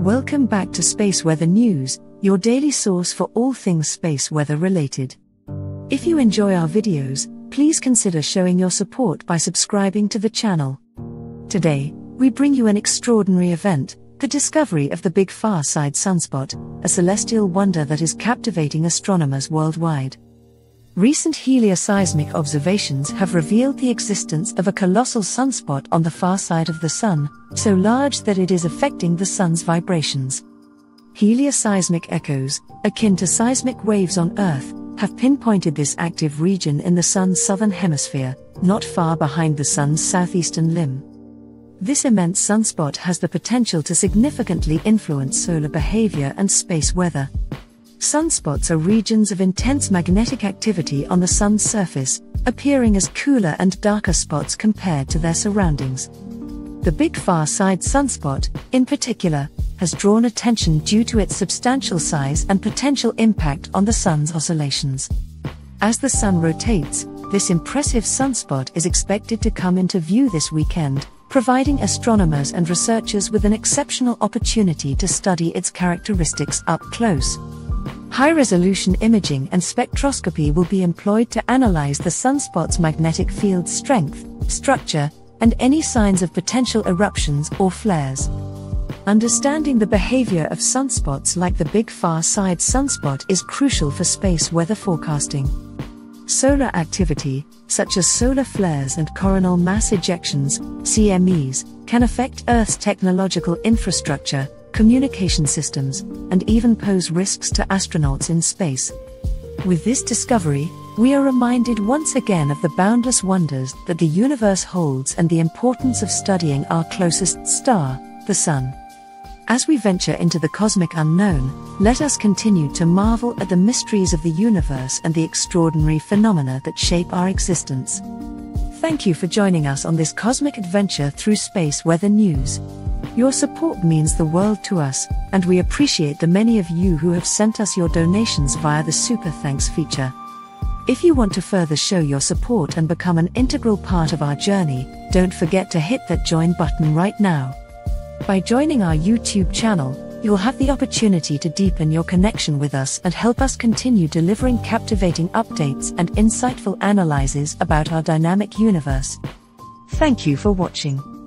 Welcome back to Space Weather News, your daily source for all things space weather related. If you enjoy our videos, please consider showing your support by subscribing to the channel. Today, we bring you an extraordinary event, the discovery of the Big Farside Sunspot, a celestial wonder that is captivating astronomers worldwide. Recent helioseismic observations have revealed the existence of a colossal sunspot on the far side of the Sun, so large that it is affecting the Sun's vibrations. Helioseismic echoes, akin to seismic waves on Earth, have pinpointed this active region in the Sun's southern hemisphere, not far behind the Sun's southeastern limb. This immense sunspot has the potential to significantly influence solar behavior and space weather. Sunspots are regions of intense magnetic activity on the Sun's surface, appearing as cooler and darker spots compared to their surroundings. The Big Farside Sunspot, in particular, has drawn attention due to its substantial size and potential impact on the Sun's oscillations. As the Sun rotates, this impressive sunspot is expected to come into view this weekend, providing astronomers and researchers with an exceptional opportunity to study its characteristics up close. High-resolution imaging and spectroscopy will be employed to analyze the sunspot's magnetic field strength, structure, and any signs of potential eruptions or flares. Understanding the behavior of sunspots like the Big Farside Sunspot is crucial for space weather forecasting. Solar activity, such as solar flares and coronal mass ejections (CMEs), can affect Earth's technological infrastructure, communication systems, and even pose risks to astronauts in space. With this discovery, we are reminded once again of the boundless wonders that the universe holds and the importance of studying our closest star, the Sun. As we venture into the cosmic unknown, let us continue to marvel at the mysteries of the universe and the extraordinary phenomena that shape our existence. Thank you for joining us on this cosmic adventure through Space Weather News. Your support means the world to us, and we appreciate the many of you who have sent us your donations via the Super Thanks feature. If you want to further show your support and become an integral part of our journey, don't forget to hit that join button right now. By joining our YouTube channel, you'll have the opportunity to deepen your connection with us and help us continue delivering captivating updates and insightful analyses about our dynamic universe. Thank you for watching.